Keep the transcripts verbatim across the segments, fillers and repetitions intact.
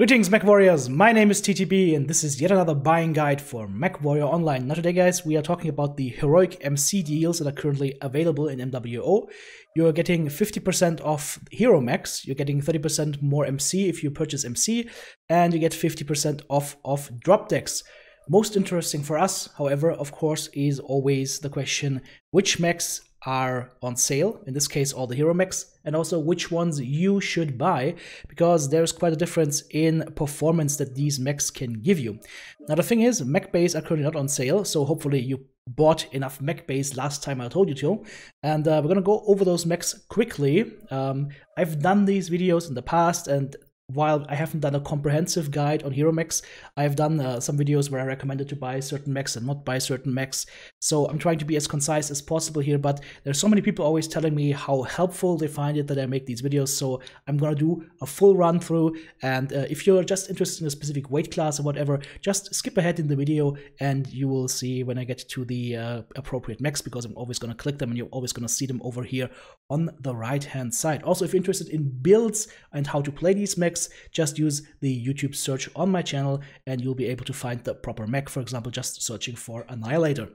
Greetings MechWarriors, my name is T T B and this is yet another buying guide for MechWarrior Online. Now today guys, we are talking about the heroic M C deals that are currently available in M W O. You're getting fifty percent off hero mechs, you're getting thirty percent more M C if you purchase M C, and you get fifty percent off of drop decks. Most interesting for us, however, of course, is always the question, which mechs are on sale, in this case all the hero mechs, and also which ones you should buy, because there's quite a difference in performance that these mechs can give you. Now the thing is, mech bays are currently not on sale, so hopefully you bought enough mech bays last time I told you to, and uh, we're gonna go over those mechs quickly. um, I've done these videos in the past, and while I haven't done a comprehensive guide on hero mechs, I've done uh, some videos where I recommended to buy certain mechs and not buy certain mechs. So I'm trying to be as concise as possible here, but there's so many people always telling me how helpful they find it that I make these videos. So I'm gonna do a full run through, and uh, if you're just interested in a specific weight class or whatever, just skip ahead in the video and you will see when I get to the uh, appropriate mechs, because I'm always gonna click them and you're always gonna see them over here on the right hand side. Also, if you're interested in builds and how to play these mechs, just use the YouTube search on my channel and you'll be able to find the proper mech, for example, just searching for Annihilator.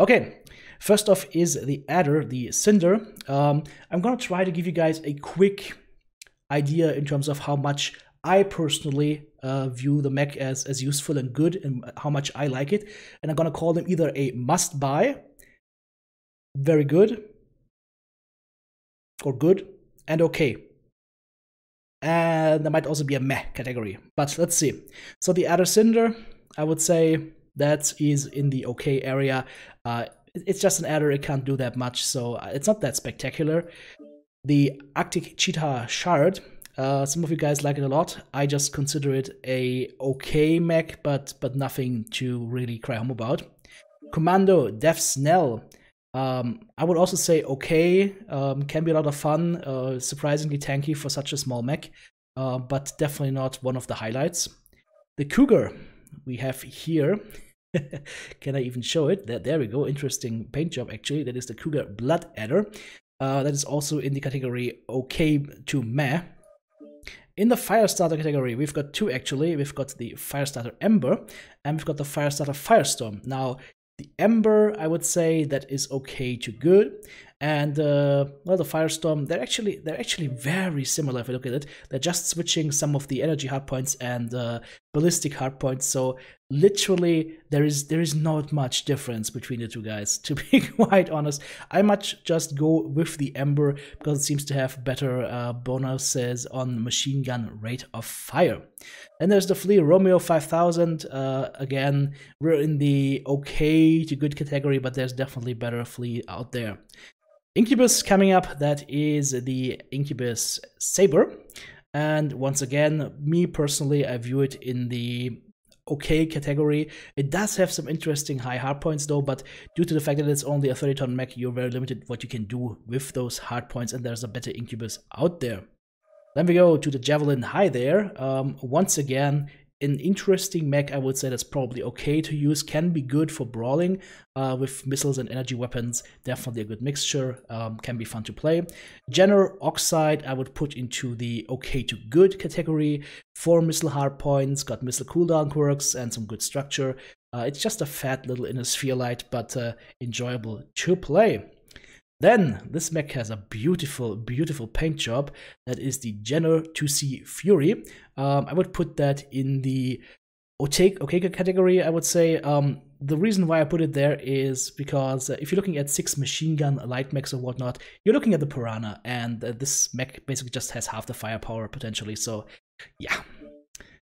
Okay, first off is the Adder, the Cinder. Um, I'm going to try to give you guys a quick idea in terms of how much I personally uh, view the mech as, as useful and good and how much I like it. And I'm going to call them either a must-buy, very good, or good, and okay. And there might also be a meh category, but let's see. So the Adder Cinder, I would say that is in the okay area. Uh, it's just an adder, it can't do that much, so it's not that spectacular. The Arctic Cheetah Shard, uh, some of you guys like it a lot. I just consider it a okay mech, but, but nothing to really cry home about. Commando Def Snell. Um, I would also say okay, um, can be a lot of fun, uh, surprisingly tanky for such a small mech, uh, but definitely not one of the highlights. The Cougar we have here, can I even show it? There, there we go, interesting paint job actually, that is the Cougar Blood Adder, uh, that is also in the category okay to meh. In the Firestarter category, we've got two actually, we've got the Firestarter Ember, and we've got the Firestarter Firestorm. Now, the Ember, I would say that is okay to good, and uh, well, the Firestorm, they're actually they're actually very similar if you look at it. They're just switching some of the energy hardpoints and uh, ballistic hardpoints, so literally there is there is not much difference between the two guys. To be quite honest, I much just go with the Ember because it seems to have better uh, bonuses on machine gun rate of fire. And there's the Flea Romeo five thousand. Uh, again, we're in the okay to good category, but there's definitely better Flea out there. Incubus coming up, that is the Incubus Saber. And once again, me personally, I view it in the okay category. It does have some interesting high hard points though, but due to the fact that it's only a thirty ton mech, you're very limited what you can do with those hard points, and there's a better Incubus out there. Then we go to the Javelin High there. Um, once again, an interesting mech, I would say, that's probably okay to use, can be good for brawling uh, with missiles and energy weapons, definitely a good mixture, um, can be fun to play. Jenner Oxide I would put into the okay to good category, four missile hard points, got missile cooldown quirks and some good structure. Uh, it's just a fat little inner sphere light, but uh, enjoyable to play. Then, this mech has a beautiful, beautiful paint job. That is the Jenner two C Fury. Um, I would put that in the okay, okay category, I would say. Um, the reason why I put it there is because if you're looking at six machine gun light mechs or whatnot, you're looking at the Piranha, and uh, this mech basically just has half the firepower potentially, so yeah.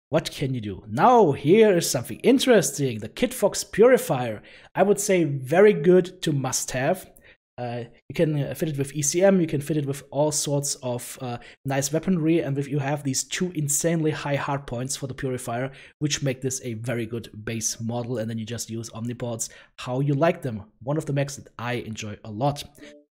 What can you do? Now here is something interesting, the Kitfox Purifier. I would say very good to must-have. Uh, you can fit it with E C M, you can fit it with all sorts of uh, nice weaponry, and if you have these two insanely high hard points for the Purifier, which make this a very good base model, and then you just use Omnipods how you like them. One of the mechs that I enjoy a lot.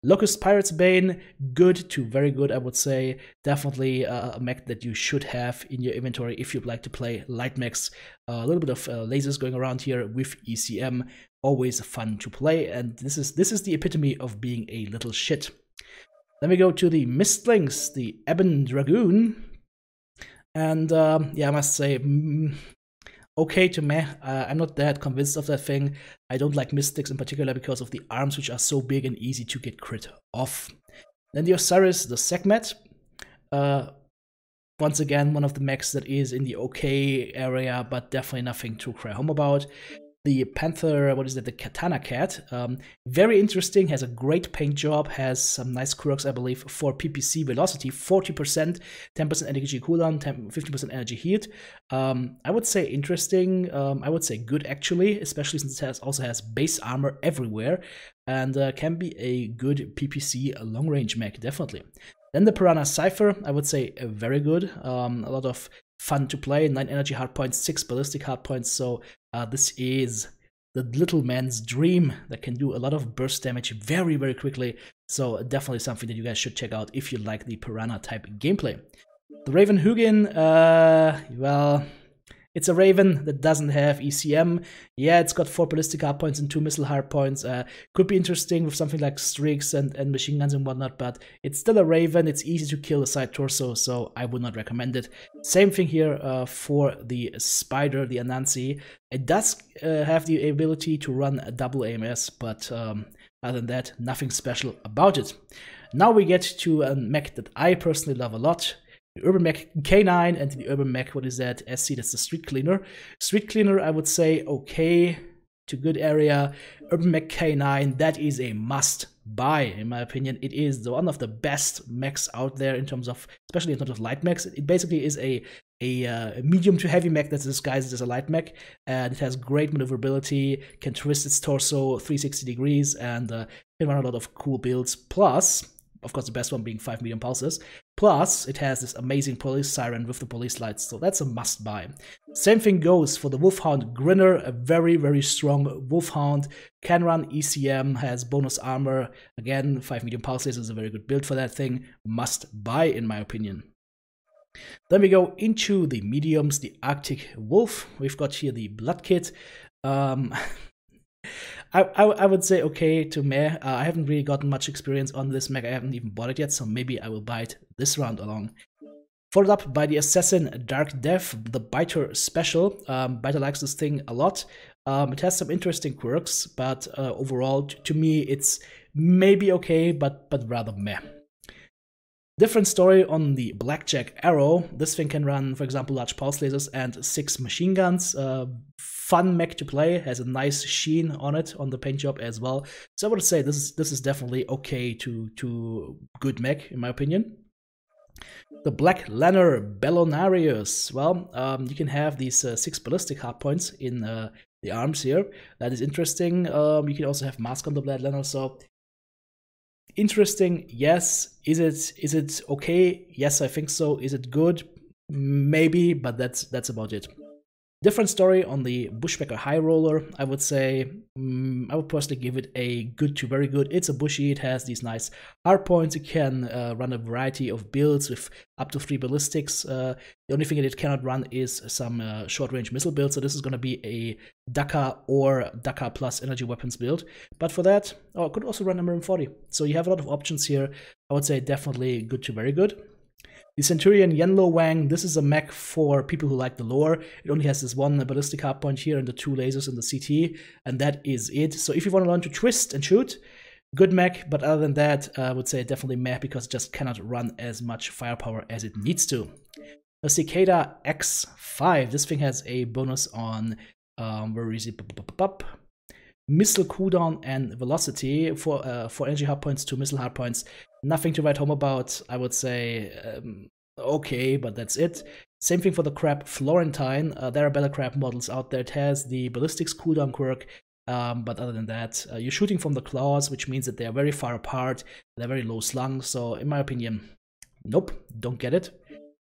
Locust Pirates Bane, good to very good, I would say. Definitely a mech that you should have in your inventory if you'd like to play light mechs. Uh, a little bit of uh, lasers going around here with E C M. Always fun to play, and this is this is the epitome of being a little shit. Then we go to the Mistlings, the Ebon Dragoon. And uh, yeah, I must say, mm, okay to meh. Uh, I'm not that convinced of that thing. I don't like Mystics in particular because of the arms, which are so big and easy to get crit off. Then the Osiris, the Sekhmet. Uh, once again, one of the mechs that is in the okay area, but definitely nothing to cry home about. The Panther, what is it, the Katana Cat. Um, very interesting, has a great paint job, has some nice quirks, I believe, for P P C velocity, forty percent, ten percent energy cooldown, fifteen percent energy heat. Um, I would say interesting, um, I would say good actually, especially since it has, also has base armor everywhere, and uh, can be a good P P C long-range mech, definitely. Then the Piranha Cypher, I would say uh, very good, um, a lot of fun to play, nine energy hard points, six ballistic hard points, so Uh, this is the little man's dream that can do a lot of burst damage very, very quickly. So definitely something that you guys should check out if you like the Piranha type gameplay. The Raven Hugin, uh, well, it's a Raven that doesn't have E C M. Yeah, it's got four ballistic hard points and two missile hard points. Uh, could be interesting with something like streaks and, and machine guns and whatnot, but it's still a Raven. It's easy to kill a side torso, so I would not recommend it. Same thing here uh, for the Spider, the Anansi. It does uh, have the ability to run a double A M S, but um, other than that, nothing special about it. Now we get to a mech that I personally love a lot. The Urban Mech K nine and the Urban Mech, what is that? S C, that's the Street Cleaner. Street Cleaner, I would say, okay to good area. Urban Mech K nine, that is a must buy, in my opinion. It is the one of the best mechs out there in terms of, especially in terms of light mechs. It basically is a a uh, medium to heavy mech that's disguised as a light mech, and it has great maneuverability, can twist its torso three hundred sixty degrees, and uh, can run a lot of cool builds. Plus, of course, the best one being five medium pulses. Plus, it has this amazing police siren with the police lights, so that's a must-buy. Same thing goes for the Wolfhound Grinner, a very, very strong Wolfhound. Can run E C M, has bonus armor. Again, five medium pulses is a very good build for that thing. Must-buy, in my opinion. Then we go into the mediums, the Arctic Wolf. We've got here the Blood Kit. Um... I, I, I would say okay to meh. Uh, I haven't really gotten much experience on this mech. I haven't even bought it yet, so maybe I will buy it this round along. Followed up by the Assassin Dark Death, the Biter Special. Um, Biter likes this thing a lot. Um, it has some interesting quirks, but uh, overall, to me, it's maybe okay, but, but rather meh. Different story on the Blackjack Arrow. This thing can run, for example, large pulse lasers and six machine guns. Uh, fun mech to play, has a nice sheen on it, on the paint job as well. So I would say this is this is definitely okay to, to good mech, in my opinion. The Black Lanner Bellonarius. Well, um, you can have these uh, six ballistic hard points in uh, the arms here. That is interesting. Um, you can also have mask on the Black Lanner, so interesting, yes. Is it is it okay? Yes, I think so. Is it good? Maybe, but that's that's about it. Different story on the Bushwhacker High Roller. I would say um, I would personally give it a good to very good. It's a bushy. It has these nice hard points. It can uh, run a variety of builds with up to three ballistics. Uh, the only thing that it cannot run is some uh, short-range missile build. So this is going to be a Dakar or Dakar plus energy weapons build. But for that, oh, it could also run M R M forty. So you have a lot of options here. I would say definitely good to very good. The Centurion Yenlo Wang, this is a mech for people who like the lore. It only has this one ballistic hard point here and the two lasers and the C T, and that is it. So if you want to learn to twist and shoot, good mech, but other than that, uh, I would say definitely meh because it just cannot run as much firepower as it needs to. The Cicada X five, this thing has a bonus on, um, where is it? Missile cooldown and velocity for uh, for energy hard points to missile hard points. Nothing to write home about. I would say um, okay, but that's it. Same thing for the Crab Florentine. Uh, there are better crab models out there. It has the ballistics cooldown quirk, um, but other than that, uh, you're shooting from the claws, which means that they are very far apart. They're very low slung. So in my opinion, nope, don't get it.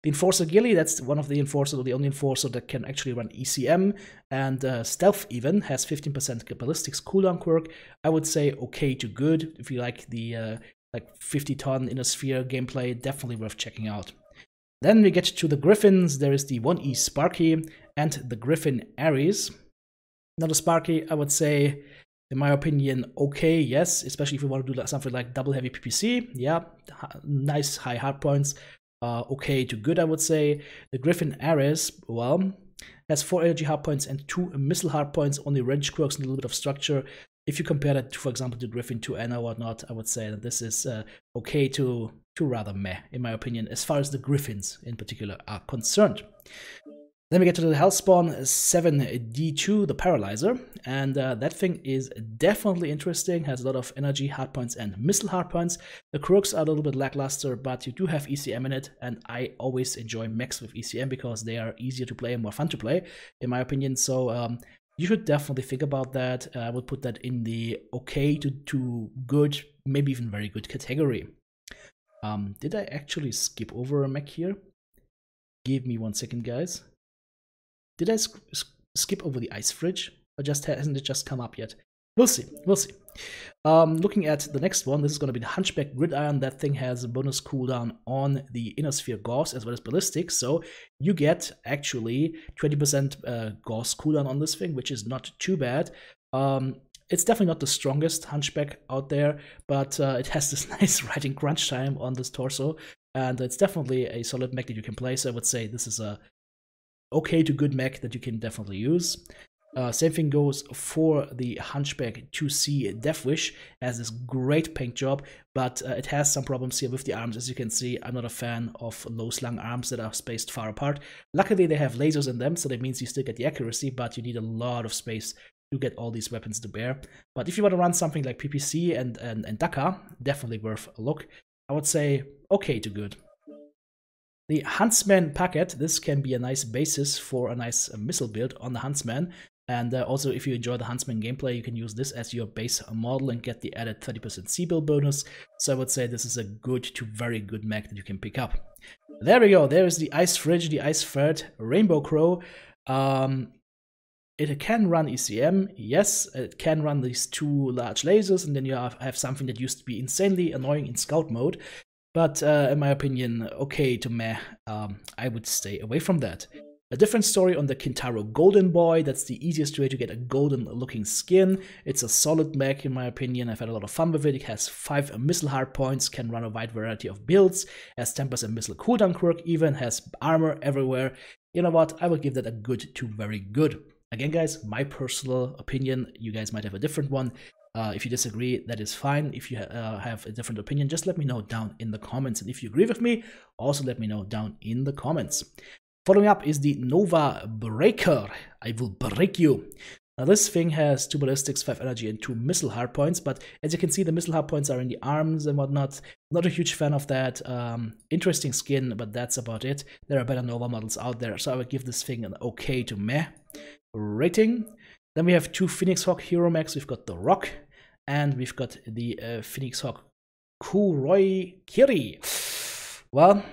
The Enforcer Gilly, that's one of the Enforcers, or the only Enforcer that can actually run E C M, and uh, Stealth even, has fifteen percent Ballistics cooldown quirk. I would say okay to good. If you like the uh, like fifty ton Inner Sphere gameplay, definitely worth checking out. Then we get to the Griffins. There is the one E Sparky and the Griffin Aris. Now the Sparky, I would say, in my opinion, okay, yes, especially if you want to do something like double heavy P P C. Yeah, nice high hard points. uh, okay to good, I would say. The Griffin Aris, well, has four energy hard points and two missile hard points, only range quirks and a little bit of structure. If you compare that to, for example, the Griffin two N or whatnot, I would say that this is uh, okay to, to rather meh, in my opinion, as far as the Griffins in particular are concerned. Then we get to the Hellspawn seven D two, the Paralyzer, and uh, that thing is definitely interesting, has a lot of energy, hard points, and missile hard points. The quirks are a little bit lackluster, but you do have E C M in it, and I always enjoy mechs with E C M because they are easier to play and more fun to play, in my opinion, so um, you should definitely think about that. Uh, I would put that in the okay to, to good, maybe even very good category. Um, did I actually skip over a mech here? Give me one second, guys. Did I sk skip over the ice fridge, or just hasn't it just come up yet? We'll see, we'll see. Um, looking at the next one, this is going to be the Hunchback Gridiron. That thing has a bonus cooldown on the Inner Sphere Gauss as well as Ballistics, so you get actually twenty percent uh, Gauss cooldown on this thing, which is not too bad. Um, it's definitely not the strongest Hunchback out there, but uh, it has this nice riding crunch time on this torso, and it's definitely a solid mech that you can play, so I would say this is a okay to good mech that you can definitely use. Uh, same thing goes for the Hunchback two C Deathwish. Has this great paint job, but uh, it has some problems here with the arms. As you can see, I'm not a fan of low slung arms that are spaced far apart. Luckily, they have lasers in them, so that means you still get the accuracy, but you need a lot of space to get all these weapons to bear. But if you want to run something like P P C and, and, and Dakar, definitely worth a look. I would say okay to good. The Huntsman Packet, this can be a nice basis for a nice missile build on the Huntsman. And uh, also, if you enjoy the Huntsman gameplay, you can use this as your base model and get the added thirty percent C-build bonus. So I would say this is a good to very good mech that you can pick up. There we go. There is the Ice Fridge, the Ice Ferret Rainbow Crow. Um, it can run E C M, yes. It can run these two large lasers, and then you have, have something that used to be insanely annoying in scout mode. But uh, in my opinion, okay to meh, um, I would stay away from that. A different story on the Kintaro Golden Boy. That's the easiest way to get a golden looking skin. It's a solid mech in my opinion. I've had a lot of fun with it. It has five missile hard points, can run a wide variety of builds, has ten percent missile cooldown quirk even, has armor everywhere. You know what, I would give that a good to very good. Again guys, my personal opinion, you guys might have a different one. Uh, if you disagree, that is fine. If you uh, have a different opinion, just let me know down in the comments. And if you agree with me, also let me know down in the comments. Following up is the Nova Breaker. I will break you. Now this thing has two ballistics, five energy, and two missile hard points. But as you can see, the missile hard points are in the arms and whatnot. Not a huge fan of that. Um, interesting skin, but that's about it. There are better Nova models out there, so I would give this thing an okay to meh rating. Then we have two Phoenix Hawk Hero Mechs. We've got the Rock, and we've got the uh, Phoenix Hawk Kuroi Kiri. Well,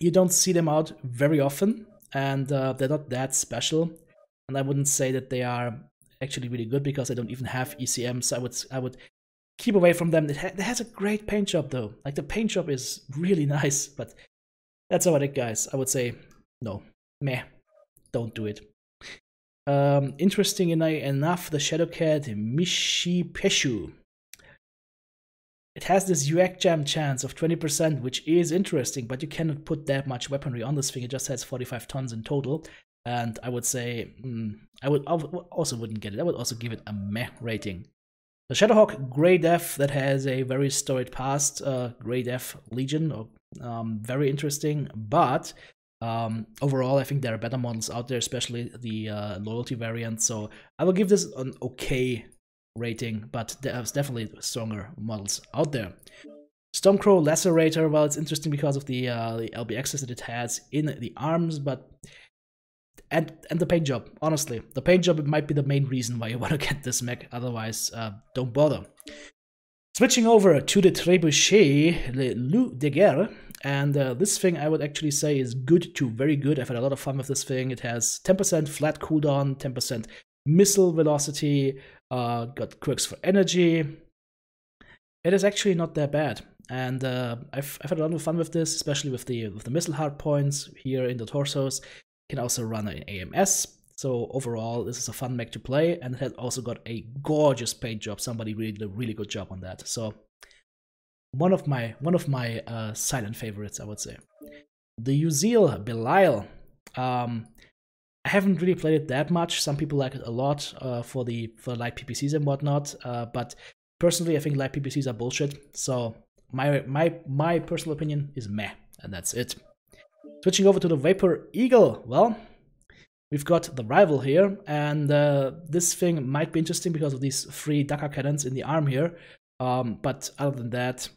you don't see them out very often, and uh, they're not that special. And I wouldn't say that they are actually really good because they don't even have E C M. So I would I would keep away from them. It, ha it has a great paint job though. Like the paint job is really nice, but that's about it, guys. I would say no, meh, don't do it. Um, interesting enough, the Shadowcat Mishipeshu. It has this U A C jam chance of twenty percent, which is interesting, but you cannot put that much weaponry on this thing. It just has forty-five tons in total, and I would say mm, I would I also wouldn't get it. I would also give it a meh rating. The Shadowhawk Grey Death, that has a very storied past, uh, Grey Death Legion, or, um, very interesting, but Um, overall, I think there are better models out there, especially the uh, loyalty variant. So I will give this an okay rating, but there's definitely stronger models out there. Stormcrow Lacerator, well, it's interesting because of the, uh, the L B Xs that it has in the arms, but and and the paint job. Honestly, the paint job it might be the main reason why you want to get this mech. Otherwise, uh, don't bother. Switching over to the Trebuchet, le Loup de Guerre, and uh, this thing I would actually say is good to very good. I've had a lot of fun with this thing. It has ten percent flat cooldown, ten percent missile velocity, uh, got quirks for energy. It is actually not that bad, and uh, I've, I've had a lot of fun with this, especially with the, with the missile hard points here in the torsos. It can also run an A M S. So overall, this is a fun mech to play, and it has also got a gorgeous paint job. Somebody did a really good job on that. So one of my one of my uh, silent favorites, I would say. The Uzeel Belial. Um, I haven't really played it that much. Some people like it a lot uh, for the for light P P Cs and whatnot. Uh, but personally, I think light P P Cs are bullshit. So my my my personal opinion is meh, and that's it. Switching over to the Vapor Eagle. Well, we've got the rival here, and uh, this thing might be interesting because of these three Dakar cannons in the arm here. Um, but other than that,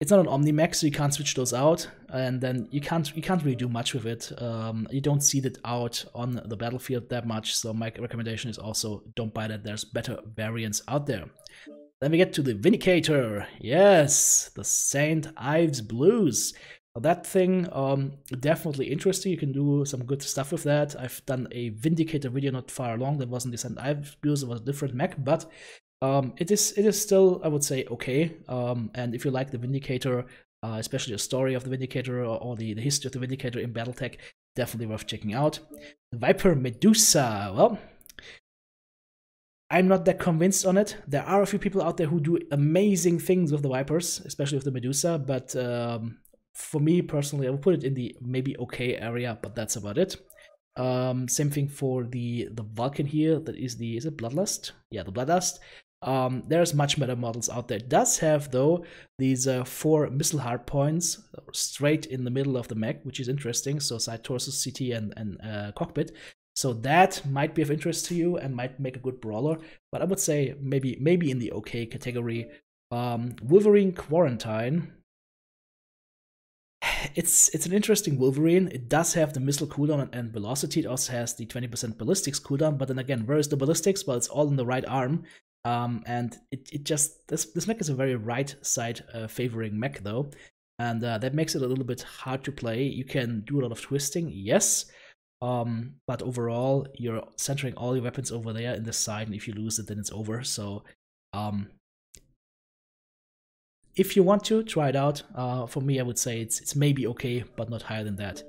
it's not an Omni-Mech, so you can't switch those out, and then you can't you can't really do much with it. Um, you don't see that out on the battlefield that much, so my recommendation is also don't buy that. There's better variants out there. Then we get to the Vindicator. Yes, the Saint Ives Blues. That thing, um, definitely interesting. You can do some good stuff with that. I've done a Vindicator video not far along. That wasn't the Saint Ives Blues, it was a different mech, but Um, it is it is still, I would say, okay, um, and if you like the Vindicator, uh, especially the story of the Vindicator or, or the, the history of the Vindicator in Battletech, definitely worth checking out. The Viper Medusa, well, I'm not that convinced on it. There are a few people out there who do amazing things with the Vipers, especially with the Medusa, but um, for me personally, I would put it in the maybe okay area, but that's about it. Um, same thing for the, the Vulcan here, that is the, is it Bloodlust? Yeah, the Bloodlust. Um, there's much better models out there. It does have, though, these uh, four missile hard points straight in the middle of the mech, which is interesting. So side torso, C T, and, and uh, cockpit. So that might be of interest to you and might make a good brawler. But I would say maybe maybe in the okay category. Um, Wolverine Quarantine. It's it's an interesting Wolverine. It does have the missile cooldown and, and velocity. It also has the twenty percent ballistics cooldown. But then again, where is the ballistics? Well, it's all in the right arm. Um, and it, it just, this, this mech is a very right side uh, favoring mech though. And uh, that makes it a little bit hard to play. You can do a lot of twisting, yes. Um, but overall, you're centering all your weapons over there in the side. And if you lose it, then it's over. So um, if you want to, try it out. Uh, for me, I would say it's, it's maybe okay, but not higher than that.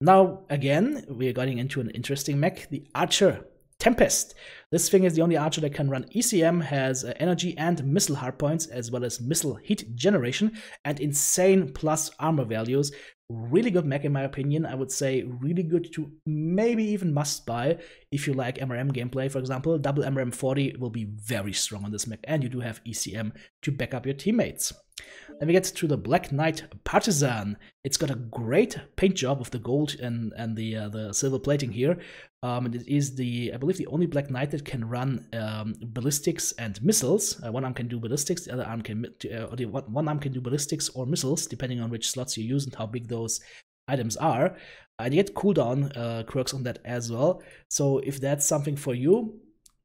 Now, again, we're getting into an interesting mech, the Archer Tempest. This thing is the only Archer that can run E C M, has uh, energy and missile hard points, as well as missile heat generation, and insane plus armor values. Really good mech, in my opinion. I would say really good to maybe even must buy if you like M R M gameplay, for example. Double M R M forty will be very strong on this mech, and you do have E C M to back up your teammates. Then we get to the Black Knight Partisan. It's got a great paint job of the gold and, and the uh, the silver plating here. Um, and it is, the I believe, the only Black Knight that can run um, ballistics and missiles. Uh, one arm can do ballistics, the other arm can uh, or the one, one arm can do ballistics or missiles, depending on which slots you use and how big those items are. And you get cooldown uh, quirks on that as well. So if that's something for you,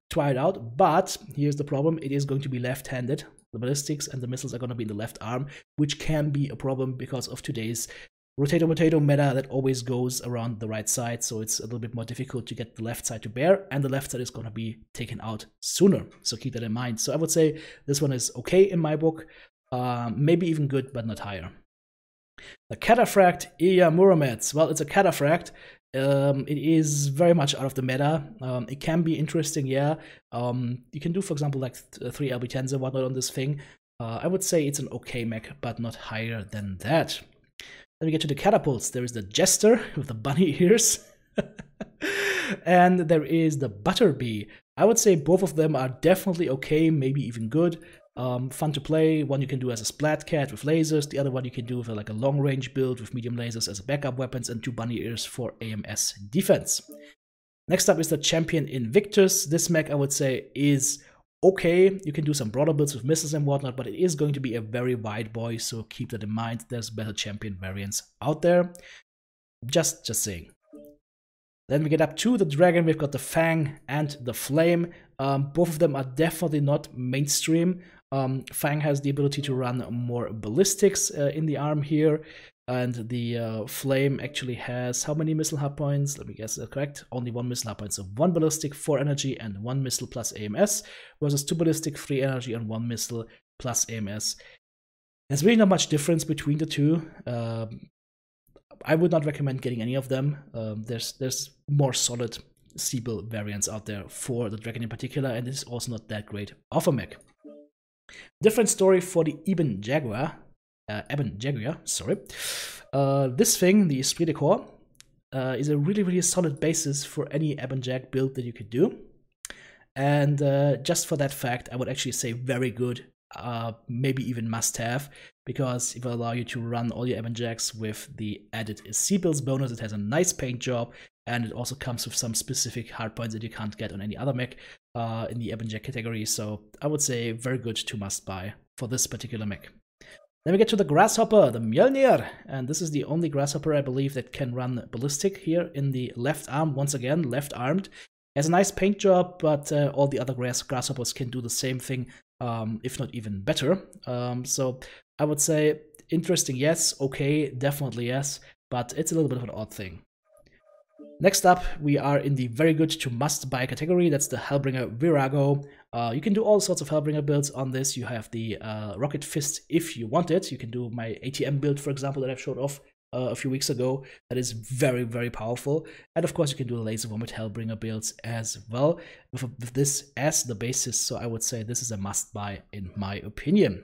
try it out. But here's the problem: it is going to be left-handed. The ballistics and the missiles are going to be in the left arm, which can be a problem because of today's rotato-potato meta that always goes around the right side, so it's a little bit more difficult to get the left side to bear, and the left side is going to be taken out sooner, so keep that in mind. So I would say this one is okay in my book, uh, maybe even good, but not higher. The Cataphract Iamuromets. Well, it's a Cataphract. Um, it is very much out of the meta. Um, it can be interesting, yeah. Um, you can do, for example, like th three L B tens and whatnot on this thing. Uh, I would say it's an okay mech, but not higher than that. Then we get to the catapults. There is the Jester with the bunny ears, and there is the Butterbee. I would say both of them are definitely okay, maybe even good. Um, fun to play. One you can do as a splat cat with lasers, the other one you can do with a, like a long range build with medium lasers as backup weapons and two bunny ears for A M S defense. Next up is the Champion Invictus. This mech, I would say, is okay. You can do some broader builds with missiles and whatnot, but it is going to be a very wide boy, so keep that in mind. There's better champion variants out there. Just, just saying. Then we get up to the Dragon. We've got the Fang and the Flame. Um, both of them are definitely not mainstream. Um, Fang has the ability to run more ballistics uh, in the arm here, and the uh, Flame actually has how many missile hard points? Let me guess that correct. Only one missile hard point, so one ballistic, four energy, and one missile plus A M S, versus two ballistic, three energy, and one missile plus A M S. There's really not much difference between the two. Um, I would not recommend getting any of them. Um, there's there's more solid Seabull variants out there for the Dragon in particular, and this is also not that great of a mech. Different story for the Ebon Jaguar. Uh, Ebon Jaguar, sorry. Uh, this thing, the Esprit Décor, uh, is a really, really solid basis for any Ebon Jag build that you could do. And uh, just for that fact, I would actually say very good, uh, maybe even must-have, because it will allow you to run all your Ebon Jags with the added S C builds bonus. It has a nice paint job, and it also comes with some specific hard points that you can't get on any other mech uh, in the Ebon Jag category. So I would say very good to must-buy for this particular mech. Then we get to the Grasshopper, the Mjolnir, and this is the only Grasshopper I believe that can run Ballistic here in the left arm, once again, left-armed. Has a nice paint job, but uh, all the other grass Grasshoppers can do the same thing, um, if not even better. Um, so I would say interesting, yes, okay, definitely yes, but it's a little bit of an odd thing. Next up, we are in the very good to must-buy category. That's the Hellbringer Virago. Uh, you can do all sorts of Hellbringer builds on this. You have the uh, Rocket Fist if you want it. You can do my A T M build, for example, that I've showed off uh, a few weeks ago. That is very, very powerful. And of course, you can do the Laser Vomit Hellbringer builds as well, with, with this as the basis. So I would say this is a must-buy in my opinion.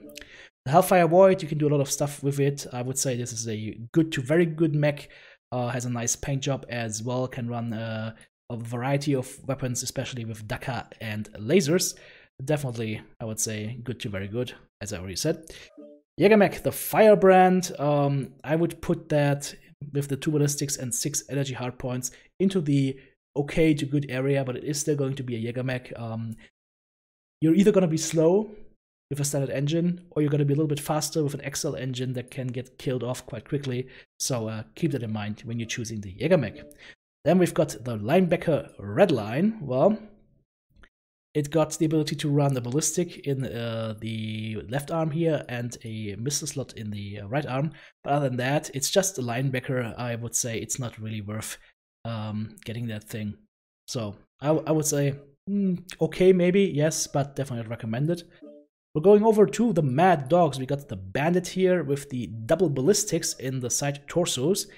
The Hellfire Void, you can do a lot of stuff with it. I would say this is a good to very good mech. Uh, has a nice paint job as well, can run uh, a variety of weapons, especially with Daka and lasers. Definitely, I would say, good to very good, as I already said. Jägermech, the Firebrand, um, I would put that with the two ballistics and six energy hard points into the okay to good area, but it is still going to be a Jägermech. Um, you're either going to be slow with a standard engine, or you're going to be a little bit faster with an X L engine that can get killed off quite quickly. So uh, keep that in mind when you're choosing the Jägermech. Then we've got the Linebacker Redline. Well, it got the ability to run the ballistic in uh, the left arm here and a missile slot in the right arm. But other than that, it's just a Linebacker. I would say it's not really worth um, getting that thing. So I, I would say, mm, okay, maybe, yes, but definitely not recommended. We're going over to the Mad Dogs. We got the Bandit here with the double ballistics in the side torsos.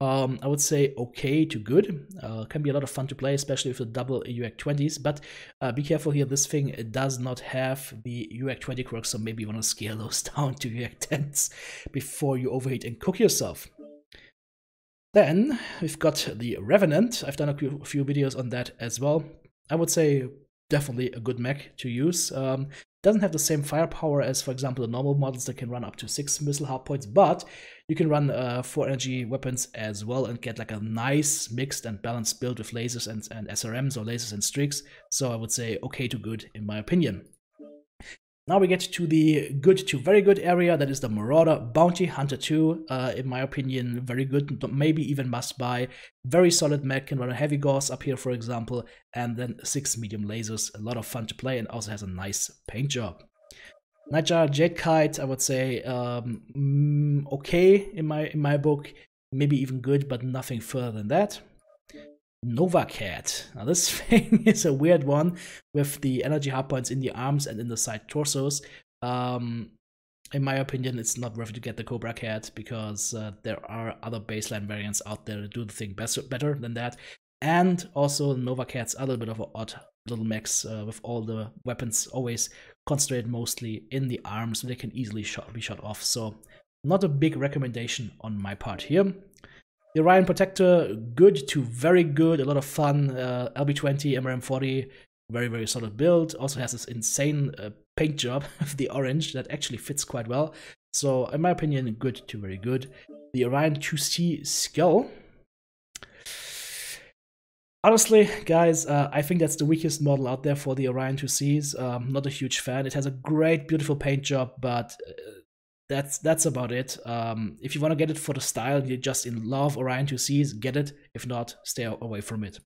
Um, I would say okay to good. Uh, can be a lot of fun to play, especially with the double U A C twenties. But uh, be careful here. This thing does not have the U A C twenty quirks, so maybe you want to scale those down to U A C tens before you overheat and cook yourself. Then we've got the Revenant. I've done a few videos on that as well. I would say definitely a good mech to use. Um, doesn't have the same firepower as, for example, the normal models that can run up to six missile hard points, but you can run uh, four energy weapons as well and get like a nice mixed and balanced build with lasers and, and S R Ms or lasers and streaks. So I would say okay to good in my opinion. Now we get to the good to very good area. That is the Marauder Bounty Hunter two. Uh, in my opinion, very good, but maybe even must buy. Very solid mech, can run a heavy gauze up here, for example, and then six medium lasers. A lot of fun to play and also has a nice paint job. Nightjar Jadekite, I would say, um, okay in my, in my book. Maybe even good, but nothing further than that. Nova Cat. Now this thing is a weird one with the energy hard points in the arms and in the side torsos. Um, in my opinion, it's not worth it to get the Cobra Cat because uh, there are other baseline variants out there that do the thing better than that. And also Nova Cats are a little bit of an odd little mechs uh, with all the weapons always concentrated mostly in the arms, so they can easily shot, be shot off. So not a big recommendation on my part here. The Orion Protector, good to very good, a lot of fun, uh, L B twenty, M R M forty, very, very solid build. Also has this insane uh, paint job of the orange that actually fits quite well. So, in my opinion, good to very good. The Orion two C Skull. Honestly, guys, uh, I think that's the weakest model out there for the Orion two Cs. Um, not a huge fan. It has a great, beautiful paint job, but... Uh, That's that's about it. Um, if you want to get it for the style, you're just in love Orion two Cs, get it. If not, stay away from it.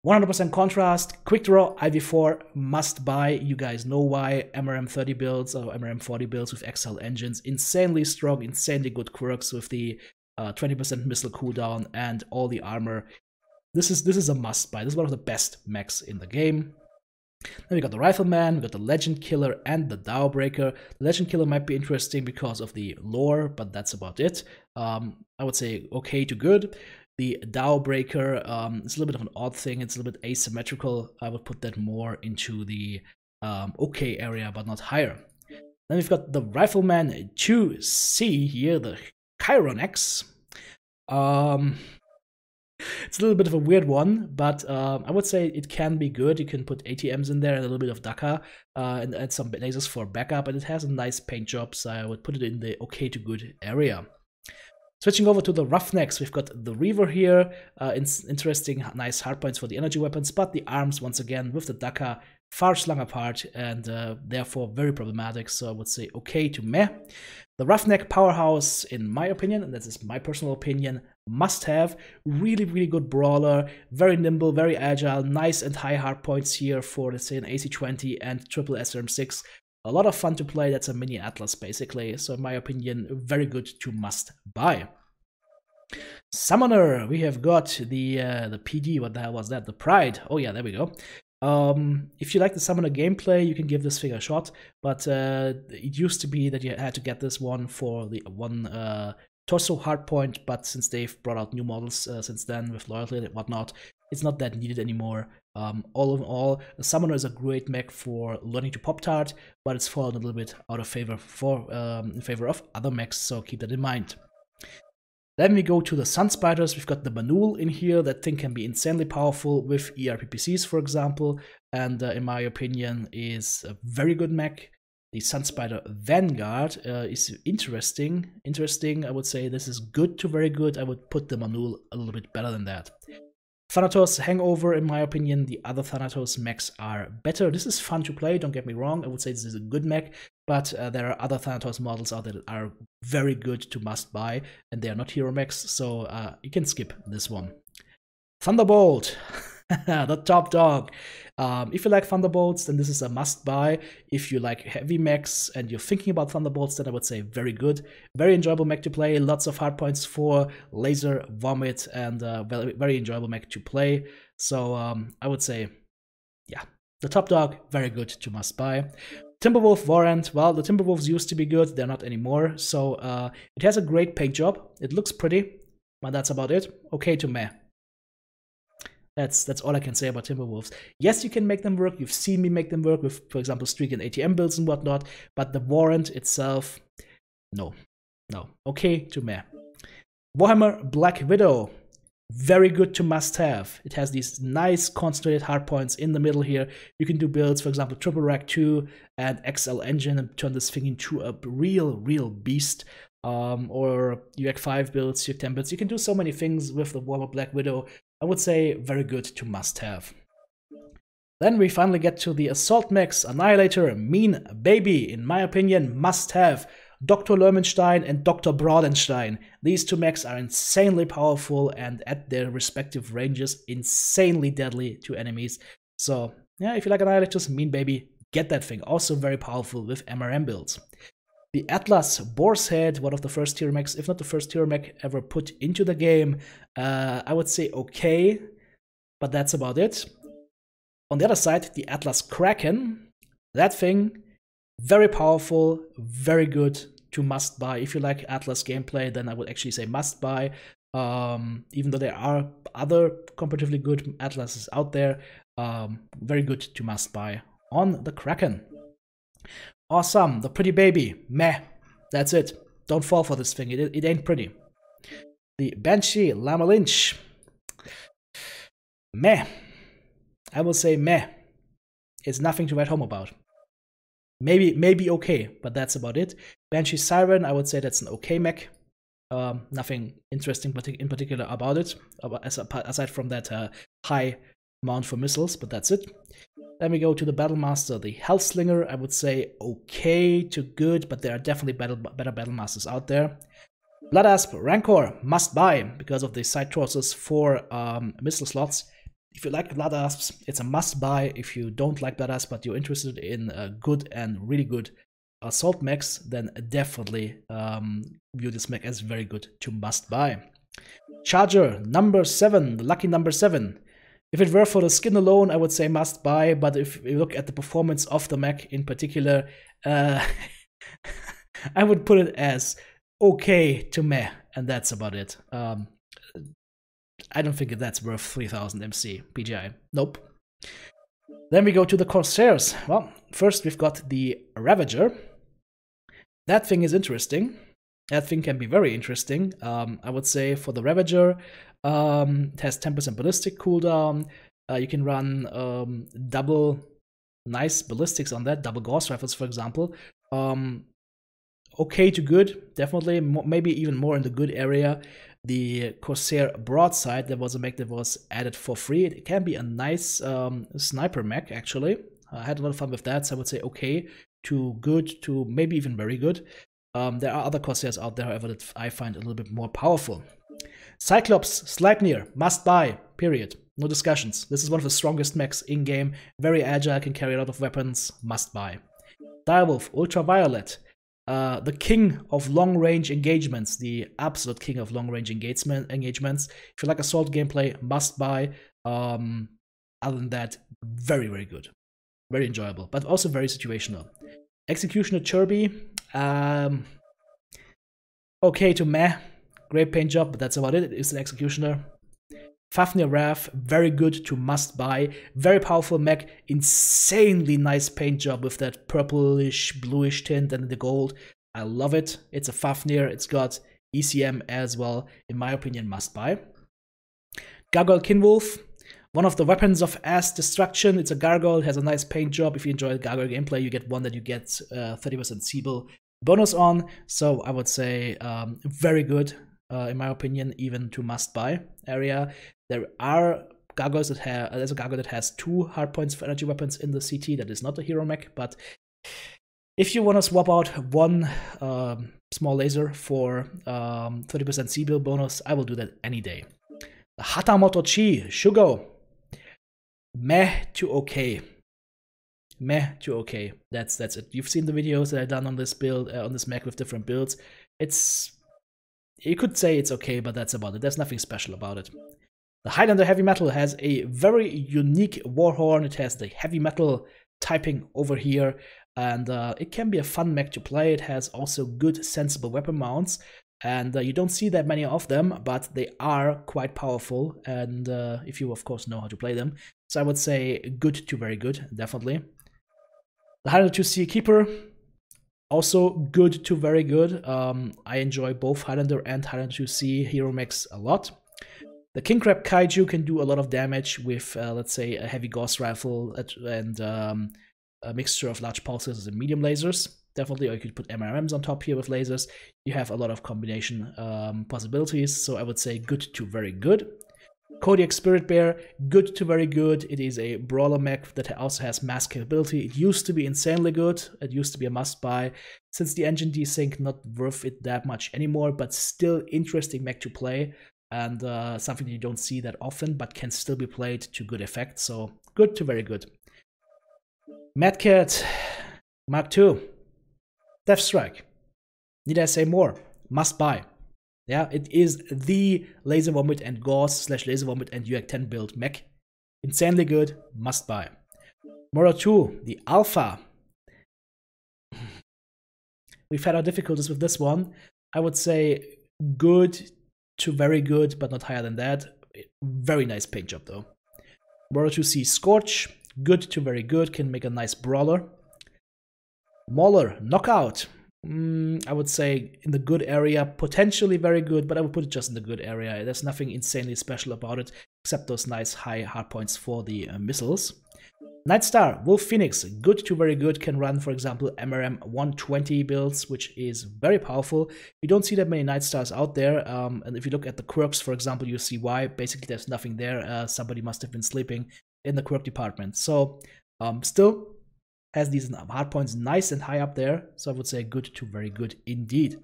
one hundred percent contrast, quick draw, I V four, must buy. You guys know why. M R M thirty builds or M R M forty builds with X L engines. Insanely strong, insanely good quirks with the uh, twenty percent missile cooldown and all the armor. This is, this is a must buy. This is one of the best mechs in the game. Then we got the Rifleman, we got the Legend Killer and the Dao Breaker. The Legend Killer might be interesting because of the lore, but that's about it. Um, I would say okay to good. The Dao Breaker um, is a little bit of an odd thing. It's a little bit asymmetrical. I would put that more into the um, okay area, but not higher. Then we've got the Rifleman two C here, the Chiron X. Um, it's a little bit of a weird one, but um, I would say it can be good. You can put A T Ms in there and a little bit of Dakar, uh, and add some lasers for backup, and it has a nice paint job, so I would put it in the okay to good area. Switching over to the Roughnecks, we've got the Reaver here. Uh, in interesting, nice hardpoints for the energy weapons, but the arms, once again, with the Dakar, far slung apart, and uh, therefore very problematic, so I would say okay to meh. The Roughneck Powerhouse, in my opinion, and this is my personal opinion, must have. Really, really good brawler, very nimble, very agile, nice and high hard points here for, let's say, an A C twenty and triple S R M six. A lot of fun to play. That's a mini Atlas, basically, so in my opinion, very good to must buy. Summoner, we have got the uh, the P D, what the hell was that? The Pride. Oh yeah, there we go. Um, if you like the Summoner gameplay, you can give this figure a shot, but uh, it used to be that you had to get this one for the one uh, torso hardpoint, but since they've brought out new models uh, since then with loyalty and whatnot, it's not that needed anymore. Um, all in all, the Summoner is a great mech for learning to pop tart, but it's fallen a little bit out of favor for um, in favor of other mechs, so keep that in mind. Then we go to the Sun Spiders. We've got the Banul in here. That thing can be insanely powerful with E R P P Cs, for example, and uh, in my opinion is a very good mech. The Sun Spider Vanguard uh, is interesting. Interesting, I would say this is good to very good. I would put the Banul a little bit better than that. Thanatos Hangover, in my opinion, the other Thanatos mechs are better. This is fun to play, don't get me wrong. I would say this is a good mech, but uh, there are other Thanatos models out there that are very good to must buy, and they are not hero mechs, so uh, you can skip this one. Thunderbolt, the top dog. Um, if you like Thunderbolts, then this is a must buy. If you like heavy mechs and you're thinking about Thunderbolts, then I would say very good. Very enjoyable mech to play, lots of hard points for laser, vomit, and uh, very, very enjoyable mech to play. So um, I would say, yeah, the top dog, very good to must buy. Timberwolf Warrant, well, the Timberwolves used to be good, they're not anymore, so uh, it has a great paint job, it looks pretty, but that's about it. Okay to meh. That's, that's all I can say about Timberwolves. Yes, you can make them work, you've seen me make them work with, for example, Streak and A T M builds and whatnot, but the Warrant itself, no, no, okay to meh. Warhammer Black Widow. Very good to must have. It has these nice concentrated hard points in the middle here. You can do builds, for example, Triple Rack two and X L Engine and turn this thing into a real, real beast. Um, or U X five builds, U X ten builds. You can do so many things with the Warhammer Black Widow. I would say very good to must have. Then we finally get to the Assault Mechs, Annihilator, Mean Baby. In my opinion, must have. Doctor Lermenstein and Doctor Brodenstein. These two mechs are insanely powerful and at their respective ranges insanely deadly to enemies. So yeah, if you like Annihilators, Mean Baby, get that thing. Also very powerful with M R M builds. The Atlas Boar's Head, one of the first tier mechs, if not the first tier mech ever put into the game. Uh, I would say okay, but that's about it. On the other side, the Atlas Kraken, that thing, very powerful, very good to must buy. If you like Atlas gameplay, then I would actually say must buy. Um, even though there are other comparatively good Atlases out there, um, very good to must buy on the Kraken. Awesome, the Pretty Baby, meh, that's it. Don't fall for this thing, it, it ain't pretty. The Banshee Lama Lynch, meh, I will say meh, it's nothing to write home about. Maybe, maybe okay, but that's about it. Banshee Siren, I would say that's an okay mech. Um, nothing interesting in particular about it, aside from that uh, high mount for missiles, but that's it. Then we go to the Battlemaster, the Hellslinger, I would say okay to good, but there are definitely better, better Battlemasters out there. Bloodasp Rancor, must buy, because of the side torsos for um, missile slots. If you like Bloodasps, it's a must-buy. If you don't like Bloodasps, but you're interested in uh, good and really good assault mechs, then definitely um, view this mech as very good to must-buy. Charger number seven, the lucky number seven. If it were for the skin alone, I would say must-buy, but if you look at the performance of the mech in particular, uh, I would put it as okay to meh, and that's about it. Um, I don't think that's worth three thousand M C P G I. Nope. Then we go to the Corsairs. Well, first we've got the Ravager. That thing is interesting. That thing can be very interesting. Um, I would say for the Ravager, um, it has ten percent ballistic cooldown. Uh, you can run um, double nice ballistics on that, double Gauss rifles, for example. Um, okay to good, definitely. Mo maybe even more in the good area. The Corsair Broadside, that was a mech that was added for free. It can be a nice um, sniper mech, actually. I had a lot of fun with that, so I would say okay to good to maybe even very good. Um, there are other Corsairs out there, however, that I find a little bit more powerful. Cyclops, Sleipnir, must buy, period. No discussions. This is one of the strongest mechs in-game. Very agile, can carry a lot of weapons, must buy. Direwolf, Ultraviolet. Uh, the king of long-range engagements, the absolute king of long-range engagement, engagements. If you like assault gameplay, must buy. Um, other than that, very, very good. Very enjoyable, but also very situational. Executioner Chirby. Um, okay to meh. Great paint job, but that's about it. It's an Executioner. Fafnir Wrath, very good to must buy. Very powerful mech, insanely nice paint job with that purplish, bluish tint and the gold. I love it. It's a Fafnir. It's got E C M as well. In my opinion, must buy. Gargoyle Kinwolf, one of the weapons of ass destruction. It's a gargoyle. It has a nice paint job. If you enjoy the gargoyle gameplay, you get one that you get uh, thirty percent Siebel bonus on. So I would say um, very good. Uh, in my opinion, even to must-buy area. There are gargoyles that have, there's a gargoyle that has two hardpoints for energy weapons in the C T. That is not a hero mech, but if you want to swap out one um, small laser for um, thirty percent C-bill bonus, I will do that any day. The Hatamotochi, Shugo. Meh to okay. Meh to okay. That's that's it. You've seen the videos that I've done on this build, uh, on this mech with different builds. It's... You could say it's okay, but that's about it. There's nothing special about it. The Highlander Heavy Metal has a very unique warhorn. It has the heavy metal typing over here, and uh, it can be a fun mech to play. It has also good, sensible weapon mounts, and uh, you don't see that many of them, but they are quite powerful, and uh, if you, of course, know how to play them. So I would say good to very good, definitely. The Highlander two C Keeper. Also good to very good. Um, I enjoy both Highlander and Highlander two C hero mechs a lot. The King Crab Kaiju can do a lot of damage with, uh, let's say, a heavy Gauss rifle and um, a mixture of large pulse lasers and medium lasers. Definitely, or you could put M R Ms on top here with lasers. You have a lot of combination um, possibilities, so I would say good to very good. Kodiak Spirit Bear, good to very good. It is a brawler mech that also has mass capability. It used to be insanely good. It used to be a must-buy. Since the engine desync, not worth it that much anymore, but still interesting mech to play, and uh, something you don't see that often, but can still be played to good effect. So good to very good. Mad Cat Mark two, Death Strike. Need I say more? Must buy. Yeah, it is the Laser Vomit and Gauss slash Laser Vomit and U A C ten build mech. Insanely good, must buy. Mora two, the Alpha. We've had our difficulties with this one. I would say good to very good, but not higher than that. Very nice paint job, though. Mora two C Scorch, good to very good, can make a nice brawler. Mauler, Knockout. Mm, I would say in the good area, potentially very good, but I would put it just in the good area. There's nothing insanely special about it, except those nice high hard points for the uh, missiles. Nightstar, Wolf Phoenix, good to very good, can run, for example, M R M one twenty builds, which is very powerful. You don't see that many Nightstars out there, um, and if you look at the quirks, for example, you see why. Basically, there's nothing there. Uh, somebody must have been sleeping in the quirk department. So, um, still... has these hard points nice and high up there, so I would say good to very good indeed.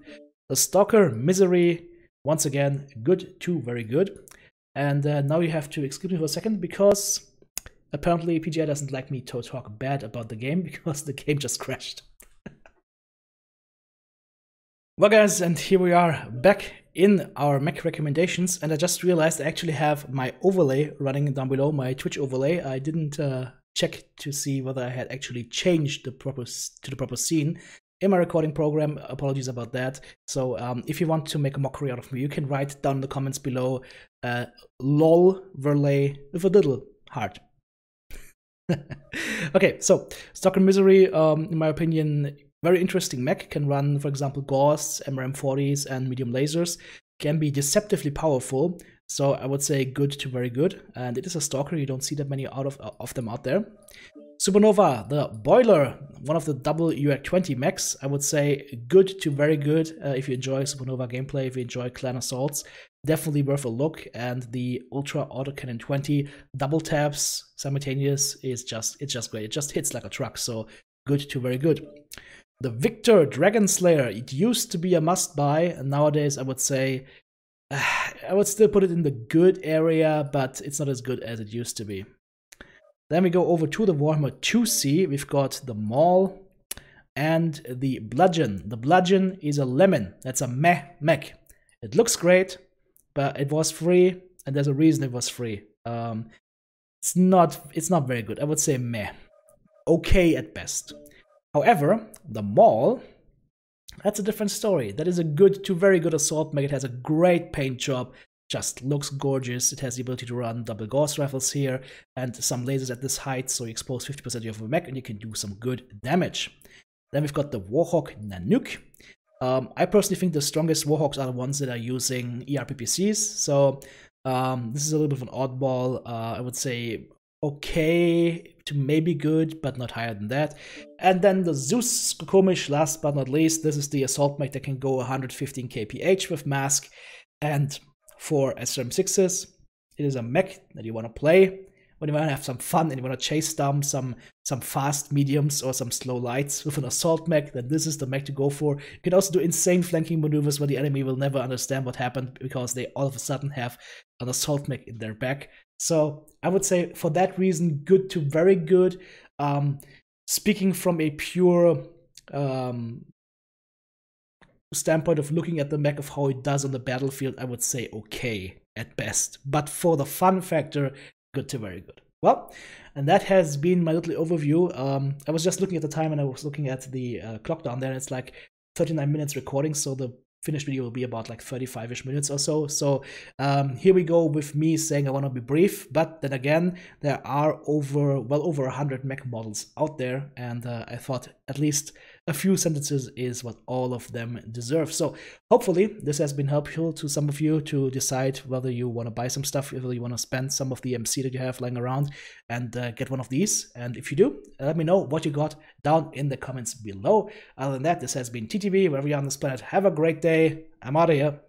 The Stalker Misery, once again, good to very good. And uh, now you have to excuse me for a second, because apparently P G I doesn't like me to talk bad about the game, because the game just crashed. Well, guys, and here we are back in our mech recommendations, and I just realized I actually have my overlay running down below, my Twitch overlay. I didn't... Uh, check to see whether I had actually changed the proper to the proper scene in my recording program. Apologies about that. So um, if you want to make a mockery out of me, you can write down in the comments below uh, lol verlay with a little heart. Okay, so Stock and Misery, um, in my opinion, very interesting mech. Can run, for example, Gauss, M R M forties, and medium lasers. Can be deceptively powerful, so I would say good to very good. And it is a stalker, you don't see that many out of, of them out there. Supernova, the Boiler, one of the double U R twenty mechs. I would say good to very good uh, if you enjoy Supernova gameplay, if you enjoy clan assaults. Definitely worth a look, and the Ultra Auto Cannon twenty double taps simultaneous is just it's just great. It just hits like a truck, so good to very good. The Victor Dragon Slayer, it used to be a must-buy, and nowadays I would say uh, I would still put it in the good area, but it's not as good as it used to be. Then we go over to the Warhammer two C. We've got the Maul and the Bludgeon. The Bludgeon is a lemon. That's a meh mech. It looks great, but it was free, and there's a reason it was free. Um, it's not it's not very good. I would say meh. Okay at best. However, the Maul, that's a different story. That is a good to very good assault mech. It has a great paint job. Just looks gorgeous. It has the ability to run double Gauss rifles here and some lasers at this height, so you expose fifty percent of your mech and you can do some good damage. Then we've got the Warhawk Nanook. Um, I personally think the strongest Warhawks are the ones that are using E R P P Cs, so um, this is a little bit of an oddball. uh, I would say okay to maybe good, but not higher than that. And then the Zeus Skokomish, last but not least. This is the assault mech that can go one hundred fifteen K P H with mask, and for S R M sixes, it is a mech that you want to play when you want to have some fun and you want to chase down some some fast mediums or some slow lights with an assault mech. Then this is the mech to go for. You can also do insane flanking maneuvers where the enemy will never understand what happened because they all of a sudden have an assault mech in their back. So I would say for that reason, good to very good. Um, speaking from a pure um, standpoint of looking at the mech of how it does on the battlefield, I would say okay at best. But for the fun factor, good to very good. Well, and that has been my little overview. Um, I was just looking at the time and I was looking at the uh, clock down there, and it's like thirty-nine minutes recording, so the finished video will be about like thirty-five-ish minutes or so. So um, here we go with me saying I want to be brief, but then again, there are over well over one hundred mech models out there, and uh, I thought at least a few sentences is what all of them deserve. So hopefully this has been helpful to some of you to decide whether you want to buy some stuff, whether you want to spend some of the M C that you have lying around and uh, get one of these. And if you do, let me know what you got down in the comments below. Other than that, this has been T T B, wherever you are on this planet. Have a great day. I'm out of here.